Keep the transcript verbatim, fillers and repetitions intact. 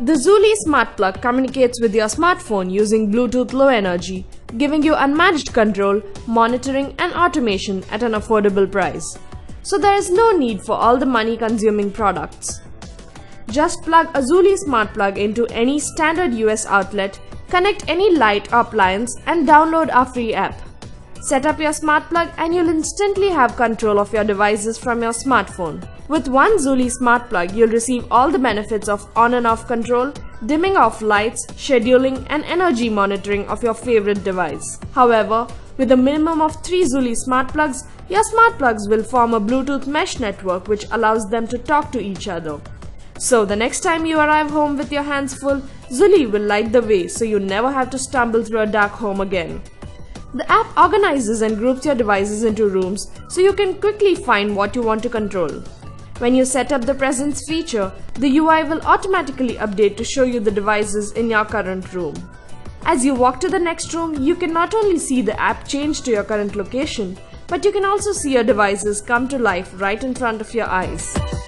The Zuli Smart Plug communicates with your smartphone using Bluetooth Low Energy, giving you unmatched control, monitoring and automation at an affordable price. So there is no need for all the money-consuming products. Just plug a Zuli Smart Plug into any standard U S outlet, connect any light or appliance and download our free app. Set up your smart plug and you'll instantly have control of your devices from your smartphone. With one Zuli smart plug, you'll receive all the benefits of on and off control, dimming off lights, scheduling and energy monitoring of your favorite device. However, with a minimum of three Zuli smart plugs, your smart plugs will form a Bluetooth mesh network which allows them to talk to each other. So the next time you arrive home with your hands full, Zuli will light the way so you never have to stumble through a dark home again. The app organizes and groups your devices into rooms so you can quickly find what you want to control. When you set up the presence feature, the U I will automatically update to show you the devices in your current room. As you walk to the next room, you can not only see the app change to your current location, but you can also see your devices come to life right in front of your eyes.